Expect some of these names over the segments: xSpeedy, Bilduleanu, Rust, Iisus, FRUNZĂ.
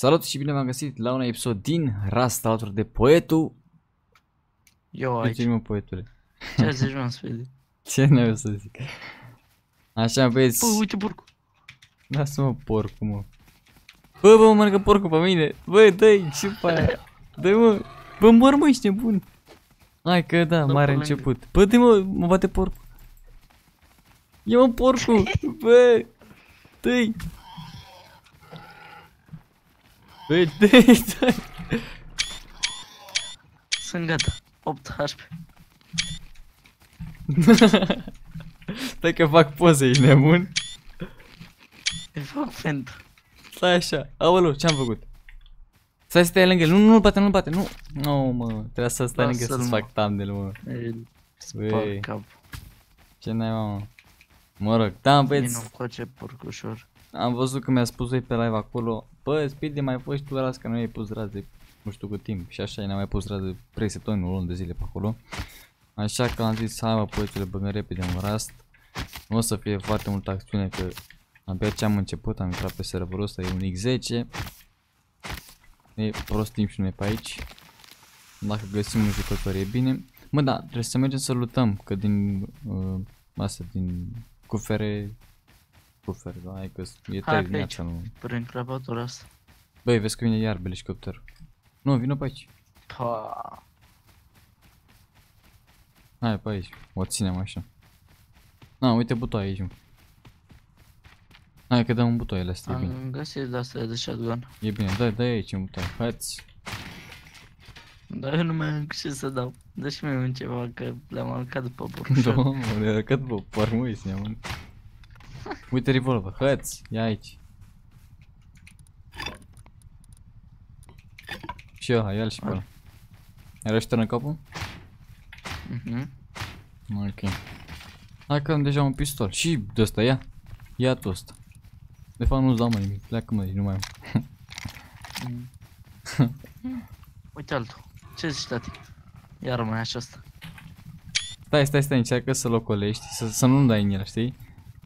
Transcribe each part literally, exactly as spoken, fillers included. Salut și bine v-am găsit la un episod din Rust alături de poetul. Eu aici. Mulțumim, poetule. Ce ai zis, mă, Speedy? Ce n-ai să zic? Așa, băieți. Păi, uite porcul. Lasă-mă porcul, mă. Bă, bă, mă mănâncă porcul pe mine. Bă, dă-i ce pe aia. Dă-i, mă. Bă, mor, mă, ești nebun. Hai că da, mare început. Bă, dă-i, mă, mă bate porcul. Ia, mă, porcul. Bă, dă-i. Băi, dă-i, dă-i. Sunt gata. opt H P. Stai că fac poze, ești nebun? Îi fac fentă. Stai așa. Aoleu, ce-am făcut? Stai să stai lângă el. Nu, nu, nu-l bate, nu-l bate, nu. Nu, mă, trebuia să stai lângă să-ți fac thumbnail, mă. Băi, ce n-ai, mă? Mă rog, da, băieți. Nu-mi place porcușor. Am văzut că mi-a spus ei pe live acolo. Bă, Speedy, mai fost tu ras, că nu i-ai pus ras de nu știu cât timp. Și așa, n-am mai pus ras de trei săptămâni, o lună de zile pe acolo. Așa că am zis, hai mă, poetule, băgăm repede în Rust. Nu o să fie foarte multă acțiune, că abia ce am început, am intrat pe serverul ăsta, e un X zece. E prost timp și noi pe aici. Dacă găsim un jucător e bine. Mă, da, trebuie să mergem să lutăm, că din uh, asta, din cufere... Cufer, da, hai că e trei dimineața, nu... Prin crapatura asta. Băi, vezi că vine iar belicopterul. Nu, vină pe aici. Pa. Hai pe aici, o ținem așa. Na, uite butoaie aici, mă. Hai că dăm butoaiele astea, e bine. Am găsit de-astea de shotgun. E bine, dă-i, dă-i aici în butoaie, hai-ți. Dar eu nu mai am ce să dau. Dă și mie un ceva, că le-am aruncat după porcușor. Da, mă, le-am aruncat după pormuiți, ne-am. Uite revolver, hăți, ia aici. Și ăla, ia-l și pe ăla. Ai rășternă capul? Mhm. Ok. Hai că am deja un pistol și de ăsta, ia. Ia tu ăsta. De fapt nu-ți dau, mă, nimic, pleacă, mă, nu mai am. Uite altul, ce zici, tati? Iar mai așa asta. Stai, stai, stai, încearcă să-l ocolești, să nu-mi dai în el, știi?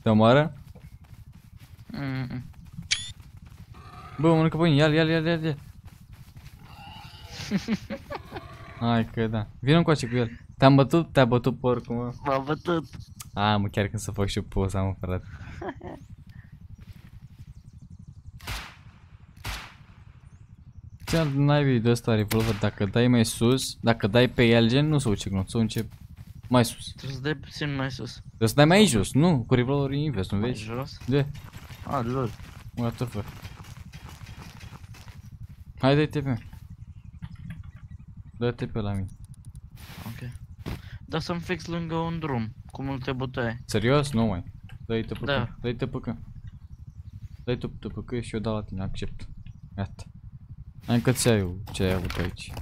Te omoară? Mm -mm. Bă, mănâncă pâine, ia-l, ia-l, ia-l, ia-l. Hai că da. Vino încoace cu el. Te-am bătut? Te-a bătut porcul, mă. M-a bătut. A, mă, chiar când să fac și eu poza, mă, frate. Ce naibii de ăsta revolver, dacă dai mai sus, dacă dai pe el, gen, nu se uce glonț, se uce mai sus. Trebuie să dai puțin mai sus. Trebuie să dai mai jos, nu? Cu revolverul invers, nu vezi? Mai jos? De. Ah, lol. What the fuck. Hai, dai T P. Dai T P la mine. Ok. Dar să-mi fix lângă un drum, cu multe butoaie. Serios? Nu mai. Dai T P C. Da. Dai T P C. Dai T P C și eu dau la tine, accept. Iată. Hai că ți-ai eu ce ai avut aici.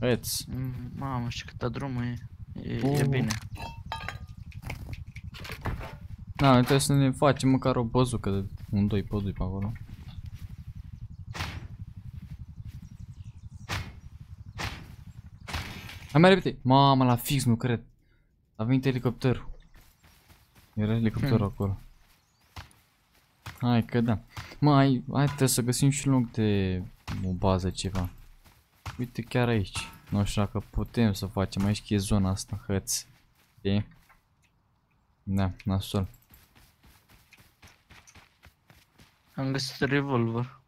Haideți. Mamă, și câta drumul e. E, uh. e bine. Na, noi trebuie să ne facem măcar o bazucă de un doi pe doi pe acolo. Hai mai repede. Mamă, la fix, nu cred. A venit elicopterul. Era elicopterul hmm. acolo. Hai că da. Mă, hai, hai trebuie să găsim și loc de o bază ceva. Uite chiar aici, nu știu dacă putem să facem, aici că e zona asta, hăți. Ok? Da, nasol. Am găsit revolver.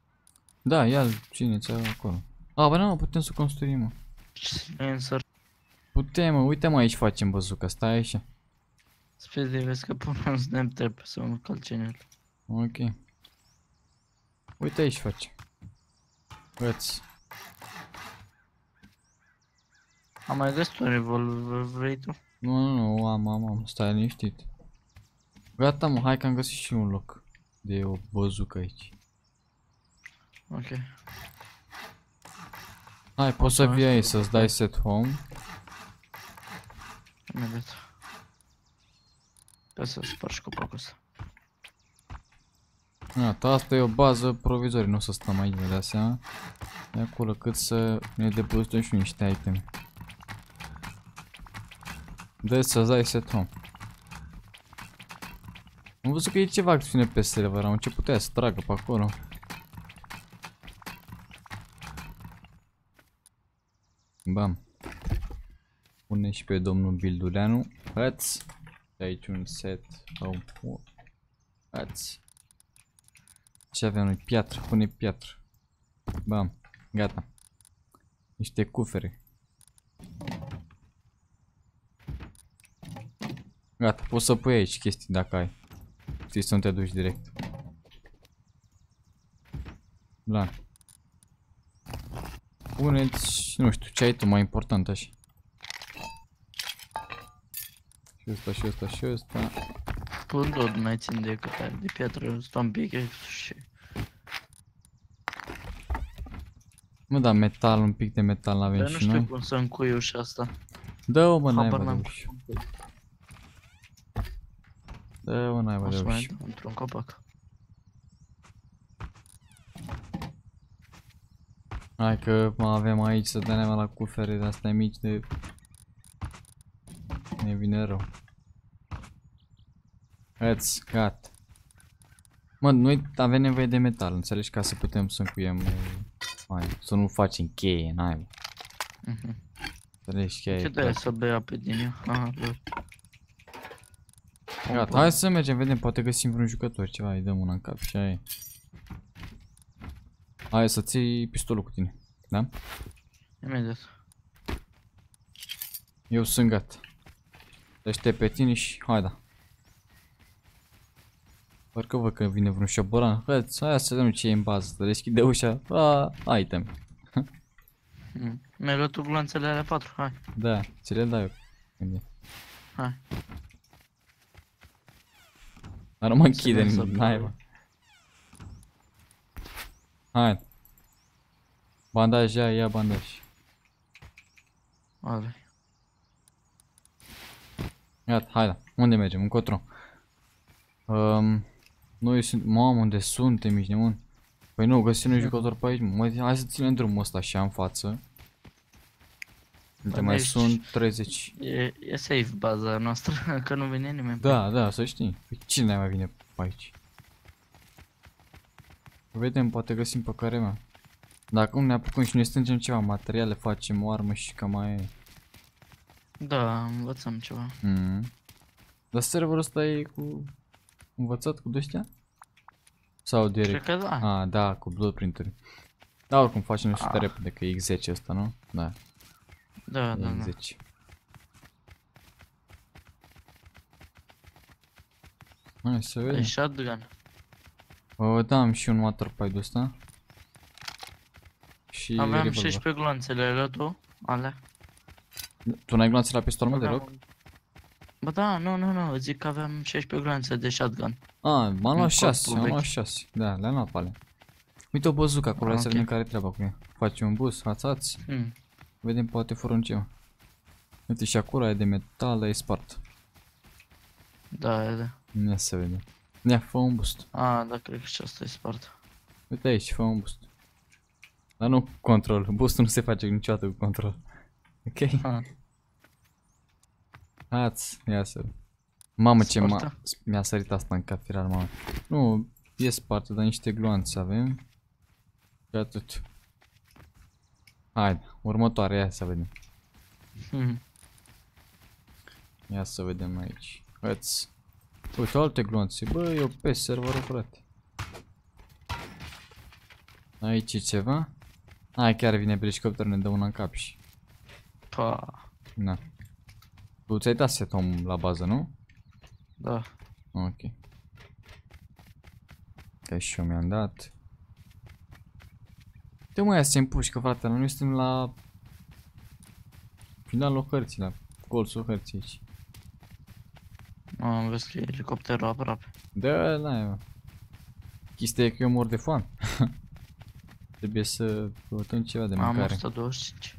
Da, ia-l, cine ți-a acolo. A, bă, nu, putem să construim, mă. Putem, mă, uite, mă, aici facem bazuca, stai aici. Speedy, vezi că pun un snap trap să mă calce în el. Ok. Uite aici facem. Hăți. Am mai găsit un revolver, vrei tu? Nu, nu, nu, am, am, am, stai liniștit. Gata, mă, hai că am găsit și un loc de o bazucă aici. Ok. Hai, poți să vii aici, să-ți dai set home. Imediat. Trebuie să spargi copacul ăsta. Gata, asta e o bază provizorie, nu o să stăm aici, vă dați seama. E acolo cât să ne depozităm și niște iteme. Dă-i să-ți dai set home. Am văzut că e ceva acțiune pe server, am început aia să tragă pe acolo. schimbam. Pune și pe domnul Bilduleanu. Ați aici un set home. Ați. Ce avem noi? Piatră. Pune piatră. Bam. Gata. Niște cufere. Gata. Poți să pui aici chestii dacă ai. Știi să nu te duci direct. Blan. Puneți, nu știu, ce ai tu mai important așa. Și ăsta, și ăsta, și ăsta. Pun tot mai țin decât are de piatră, stau un pic și... Mă, da, metal, un pic de metal n-avem și noi. Dar nu știu cum să încui ușa asta. Dă-o, mă, n-ai bă de uși. Dă-o, n-ai bă de uși. O să mai dă într-un copac. Hai că mai avem aici să dăm la cufere de astea mici de... Ne vine rău. Ați, gata. Mă, noi avem nevoie de metal, înțelegi, ca să putem să încuiem... Mai, să nu facem cheie, n-ai. Mhm. Înțelegi cheie. Ce dai să bei apă din ea? Aha, lor. Gata, hai să mergem, vedem, poate găsim vreun jucător, ceva, îi dăm una în cap și aia e. Hai să ții pistolul cu tine, da? Imediat. Eu sunt gata. Te aștept pe tine și hai da. Parcă văd că vine vreun șoboran. Hai să vedem ce e în bază, să deschide ușa. A, item. Mi-ai luat tu glanțele alea patru, hai. Da, ți le dau eu. Hai. Dar nu mă închide nimic, naiba. Hai. Bandaj, ia, ia bandaj. Are. Iată, hai da. Unde mergem? Încotro. Um, noi sunt... Mamă, unde suntem, mici nebun? Păi nu, găsim un jucător pe aici. Mă, hai să ținem drumul ăsta așa în față. Uite, mai sunt treizeci. E, e safe baza noastră, că nu vine nimeni. Da, da, să știi. Păi cine mai vine pe aici? Vedem, poate găsim pe care mea. Dacă nu ne apucăm și ne strângem ceva materiale, facem o armă și cam mai e. Da, învățăm ceva. Mm. Dar serverul ăsta e cu... învățat cu de-astea? Sau direct? Cred că da. Ah, da, cu blueprint-uri. Da, oricum facem ah. repede, că e X zece ăsta, nu? Da. Da, da, da. Hai să vedem. E shotgun. Uh, da, am și un waterpipe ăsta. Și aveam șaisprezece gloanțele, alea tu? Alea? Tu n-ai gloanțe la pistol, mă, deloc? Bă, da, nu, nu, nu, zic că aveam șaisprezece gloanțe de shotgun. Ah, m-am luat șase, am luat șase, da, le-am luat pe alea. Uite o băzucă acolo, ah, okay. Să vedem care treaba cu ea. Faci un bus, hațați, mm. vedem, poate furunce. Uite și acolo e de metal, e spart. Da, e da. Ia să vedem. Ia, fă un boost. Ah, da, cred că și asta e spart. Uite aici, fă un boost. Dar nu cu control, boostul nu se face niciodată cu control. Ok? Ha. Hați, ia să... Mamă, ce ma... mi-a sărit asta în cap, firar, mamă. Nu, e spartă, dar niște gloanțe avem. Și atât. Haide, următoarea, ia să vedem. Hmm. Ia să vedem aici. Hați. Uite, alte glonțe. Bă, eu pe serverul, frate. Aici e ceva? Hai, chiar vine pe helicopter, ne dă una în cap și... Pa. Na. Tu ți-ai dat set-om la bază, nu? Da. Ok. Că și eu mi-am dat. Uite, mă, ia să se împușcă, frate, noi suntem la... finalul hărții, la colțul hărții aici. Am văzut că e helicopterul aproape. Da, n-ai, mă. Chestia e că eu mor de foame. Trebuie să căutăm ceva de mâncare. Am o sută douăzeci și cinci.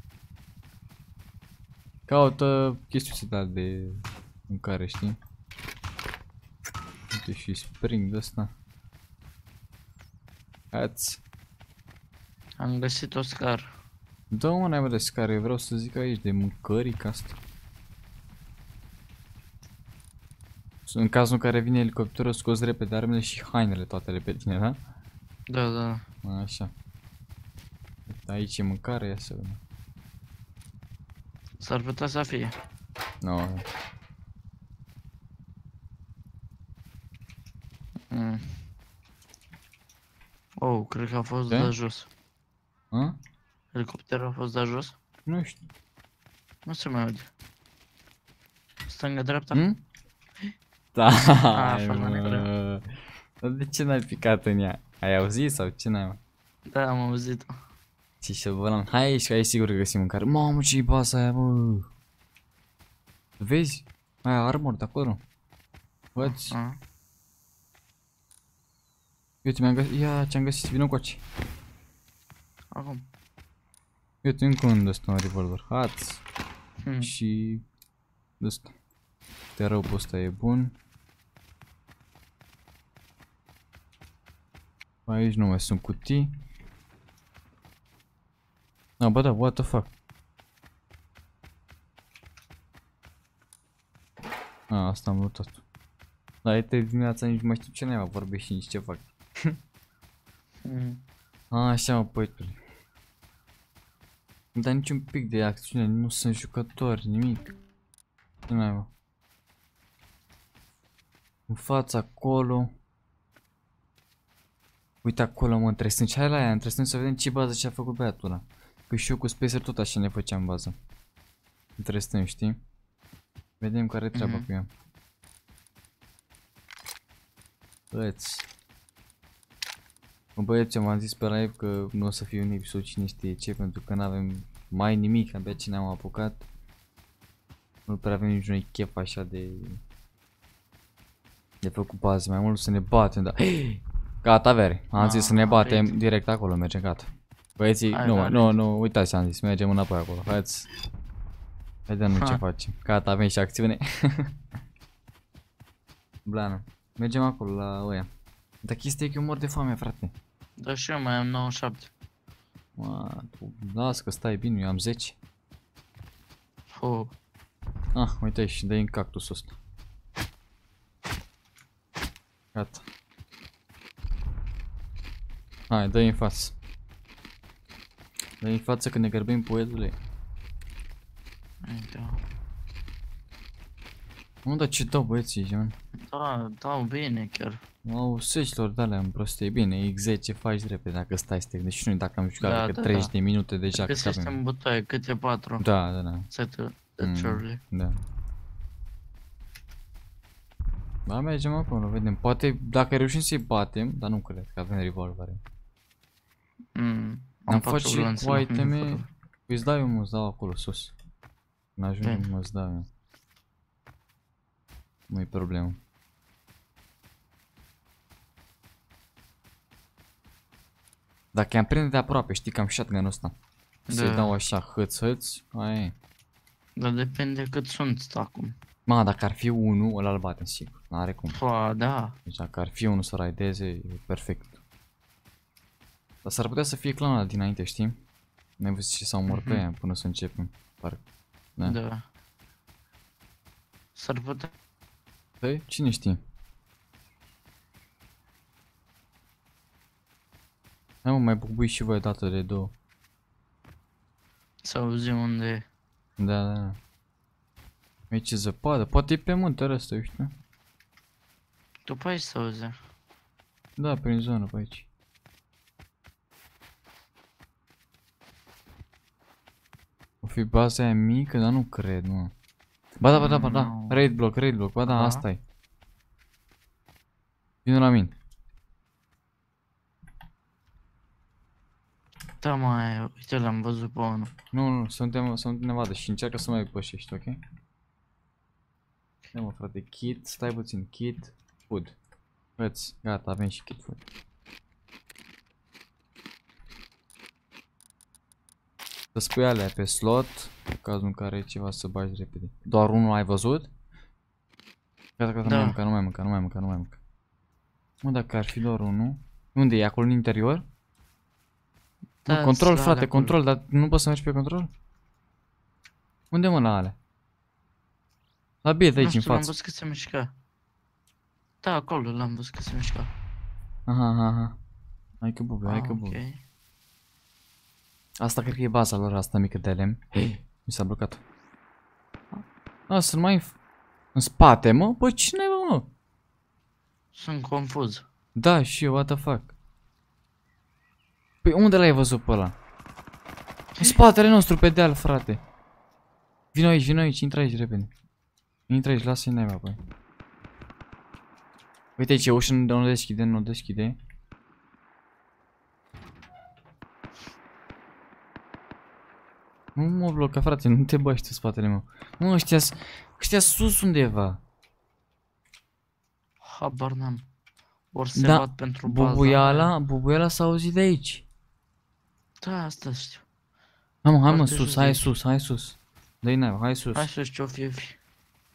Caută chestiile de mâncare, știi? Uite și spring de ăsta. Ați. Am găsit o scară. Da, mă, n-ai, mă, de scară, eu vreau să zic aici de mâncării ca asta. În cazul în care vine elicopterul, scoți repede armele și hainele toate pe tine, da? Da, da. Așa. Aici e mâncare, ia să vedem. S-ar putea să fie. Nu. Mm. Oh, cred că a fost de jos. A? Helicopterul a fost de jos? Nu știu. Nu se mai aude. Stânga-dreapta? Hmm? Da. A, mă. Dar de ce n-ai picat în ea? Ai auzit sau ce n-ai? Da, am auzit. Ce șobolan. Hai aici, că aici sigur că găsim mâncare. Mamă, ce-i pasă aia, bă. Vezi? Aia armor de acolo. Văd-ți. Uite, mi-am găsit. Ia, ce-am găsit, vină coace. Acum. Uite, încă unul de-asta un revolver. Hați. Hmm. Și... de-asta. Te rău, pe ăsta e bun. Aici nu mai sunt cutii. Ah, bă, da, what the fuck. Ah, asta am luat. Dar e trei dimineața, nici nu mai știu ce n-ai, mă, vorbești și nici ce fac. Ah, așa, mă, poetule. Dar niciun pic de acțiune, nu sunt jucători, nimic. Ce n-ai, mă. În fața, acolo. Uite acolo, mă, între stânci, hai la aia, între stânci să vedem ce bază ce-a făcut băiatul ăla. Că și eu cu Spacer tot așa ne făceam bază. Între stânci, știi? Vedem care-i treaba mm-hmm. cu ea. Băieți. Băieți, eu v-am zis pe live că nu o să fie un episod cine știe ce, pentru că n-avem mai nimic, abia ce ne-am apucat. Nu prea avem nici noi chef așa de... de făcut bază, mai mult să ne batem, dar... Gata, vere, am zis să ne batem direct acolo, mergem, gata. Băieții, nu, nu, nu, uitați, am zis, mergem înapoi acolo, haideți. Vedem ce facem, gata, avem și acțiune. Blană, mergem acolo la oia. Dar chestia e că eu mor de foame, frate. Da, și eu mai am nouăzeci și șapte. Mă, las că stai bine, eu am zece. Oh. Ah, uite aici, dă-i în cactusul ăsta. Gata. Hai, dă-i în față. Dă-i în față că ne gărbim, poetule. Da. Mă, dar ce dau băieții, Jean? Da, dau bine chiar. Au secilor de-alea în prostie, bine, X zece faci repede dacă stai stec. Deci nu dacă am jucat, da, că da, treizeci da. De minute deja că capim. Găsește-mi butoaie, câte patru. Da, da, da. Setul de ciorle. Da. Ba, mergem acolo, vedem. Poate dacă reușim să-i batem, dar nu cred că avem revolvere. Mm, am face cu iteme, îți dau eu, mă, îți dau acolo sus. Când ajungem, mă, îți dau eu. Nu-i problemă. Dacă i-am prinde de aproape, știi că am shotgun-ul ăsta. Să-i dau așa, hăț, hăț, aia e. Dar depinde cât sunt acum. Ma, dacă ar fi unul, ăla îl batem sigur, n-are cum. Pă, da. Deci dacă ar fi unul să raideze, e perfect. Dar s-ar putea să fie clanul dinainte, știi? Ne-ai văzut ce s-au omor pe aia până să începem, parcă. Da. Da. S-ar putea... Păi, cine știe? Hai, mă, mai bucui și voi dată de două. Să auzim unde e. Da, da, da. Măi, ce zăpadă, poate e pe muntele ăsta, eu știu. Tu pe aici se auze? Da, prin zonă pe aici. O fi baza aia mică, dar nu cred, mă. Ba da, ba da, ba da, raid block, raid block, ba da, da. Asta e. Vine la mine. Da, mai, uite, l-am văzut pe unul. Nu, nu, suntem, să nu ne vadă și încearcă să mai pășești, ok? Da, mă, frate, kit, stai puțin, kit, food. Veți, gata, avem și kit food. Să spui alea pe slot, în cazul în care e ceva să bagi repede. Doar unul ai văzut? Gata, gata, da. Nu mai mânca, nu mai mânca, nu mai mânca, nu mai mânca. Mă, dacă ar fi doar unul. Unde e? Acolo în interior? Da, mă, control, frate, acolo. Control, dar nu poți să mergi pe control? Unde, mă, la alea? La biet aici, în față. L-am văzut că se mișca. Da, acolo l-am văzut că se mișca. Aha, aha, aha. Hai că bube, ah, hai că bube. Okay. Asta cred că e baza lor, asta mică de lemn. Hei, mi s-a blocat. A, sunt mai în spate, mă? Bă, cine, mă? Sunt confuz. Da, și eu, what the fuck? Păi unde l-ai văzut pe ăla? În spatele nostru, pe deal, frate. Vino aici, vino aici, intră aici repede. Intră aici, lasă-i naiba, băi. Uite aici, ușa nu, nu deschide, nu deschide. Nu mă bloca, frate, nu te bagi tu în spatele meu. Mă, ăștia-s, ăștia-s sus undeva. Habar n-am. Ori se da, bat pentru baza. Bubuiala, bubuiala s-a auzit de aici. Da, asta știu. Hai mă, hai mă, sus, hai sus, hai sus. Dă-i naiba, hai sus. Hai sus, ce-o fi, fi.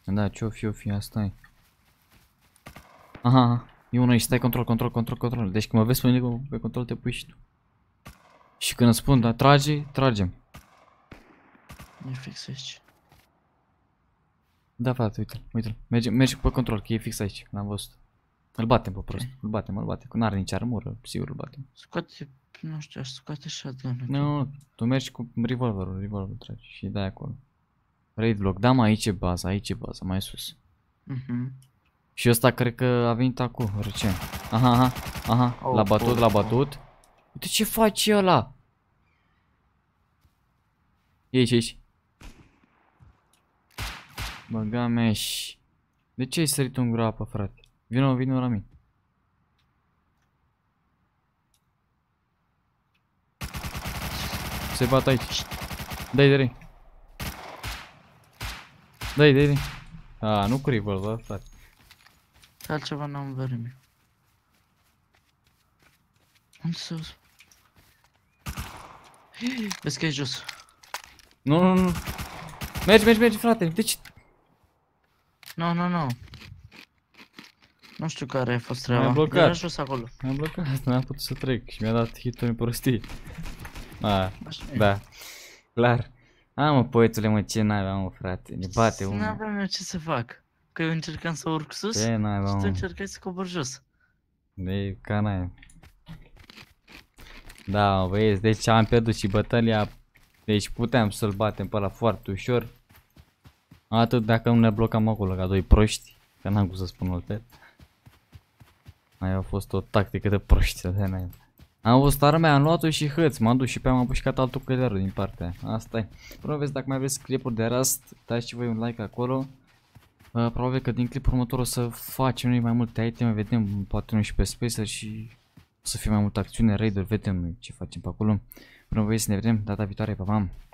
Da, ce-o fi, o fi, asta-i. Aha, eu nu ești, stai control, control, control, control. Deci când mă vezi pe, pe control te pui și tu. Și când îți spun, da, trage, tragem. E fix aici. Da, frate, uite-l, uite-l. Merge, merge pe control, că e fix aici, l-am văzut. Îl batem pe prost, îl batem, îl batem, că n-are nici armură, sigur îl batem. Scoate, nu știu, scoate shotgun-ul. Nu, tu mergi cu revolverul, revolverul tragi și dai acolo. Raid block, da, mă, aici e baza, aici e baza, mai sus. Mhm. Și ăsta cred că a venit acum, recent. Aha, aha, aha, oh, l-a batut, oh, l-a batut. Oh. Uite ce face ăla? E aici, aici. Băga mea și... De ce ai sărit în gura apă, frate? Vino, vino la mine. Se bat aici. Dai, dai, dai, dai, dai. A, nu cu revolver, frate. Altceva n-am vreme. Unde sus? Vezi că e jos. Nu, nu, nu. Mergi, mergi, mergi, frate. De ce? Nu, nu, nu. Nu știu care a fost treaba. M-am blocat. Era jos acolo. M-am blocat. N-am putut să trec și mi-a dat hit-uri în prostie. A, da. Clar. A, mă, poetule, mă, ce n-avea, mă, frate. Ne bate unul. N-aveam eu ce să fac. Că eu încercam să urc sus și tu încercai să cobori jos. De ca n-ai. Da, băieți, deci am pierdut și bătălia. Deci puteam să-l batem pe ăla foarte ușor. Atât dacă nu ne blocam acolo ca doi proști. Că n-am cum să spun altfel. Aia a fost o tactică de proști de n-ai. Am văzut armea, am luat-o și hăți, m-am dus și pe am apușcat altul cădearul din partea. Asta e. Până vezi, dacă mai aveți clipuri de Rust, dați și voi un like acolo. Uh, probabil că din clipul următor o să facem noi mai multe iteme, vedem, poate noi și pe Spacer și o să fie mai multă acțiune, raid-uri, vedem noi ce facem pe acolo. Până voi să ne vedem data viitoare, pa, pam!